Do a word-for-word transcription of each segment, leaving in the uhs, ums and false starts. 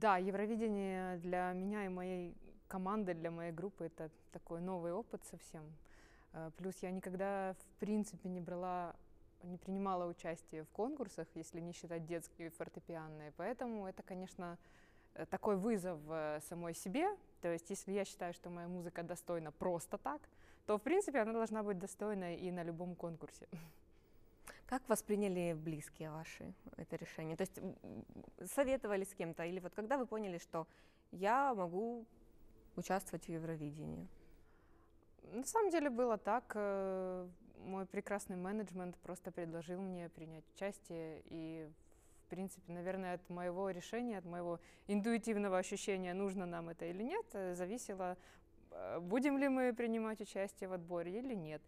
Да, Евровидение для меня и моей команды, для моей группы — это такой новый опыт совсем. Плюс я никогда, в принципе, не брала, не принимала участие в конкурсах, если не считать детские и фортепианные. Поэтому это, конечно, такой вызов самой себе. То есть если я считаю, что моя музыка достойна просто так, то, в принципе, она должна быть достойна и на любом конкурсе. Как восприняли близкие ваши это решение? То есть советовали с кем-то? Или вот когда вы поняли, что я могу участвовать в Евровидении? На самом деле было так. Мой прекрасный менеджмент просто предложил мне принять участие. И, в принципе, наверное, от моего решения, от моего интуитивного ощущения, нужно нам это или нет, зависело, будем ли мы принимать участие в отборе или нет.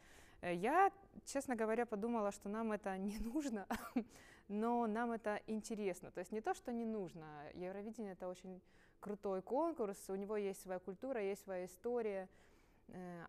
Я, честно говоря, подумала, что нам это не нужно, но нам это интересно. То есть не то, что не нужно. Евровидение — это очень крутой конкурс, у него есть своя культура, есть своя история.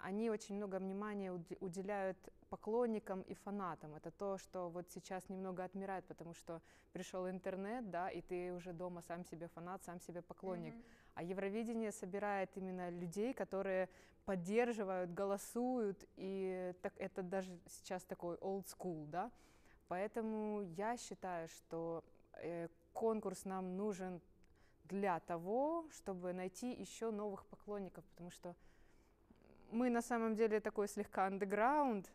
Они очень много внимания уделяют поклонникам и фанатам. Это то, что вот сейчас немного отмирает, потому что пришел интернет, да, и ты уже дома сам себе фанат, сам себе поклонник. Mm-hmm. А Евровидение собирает именно людей, которые поддерживают, голосуют, и так, это даже сейчас такой old school, да. Поэтому я считаю, что э, конкурс нам нужен для того, чтобы найти еще новых поклонников, потому что мы на самом деле такой слегка андеграунд,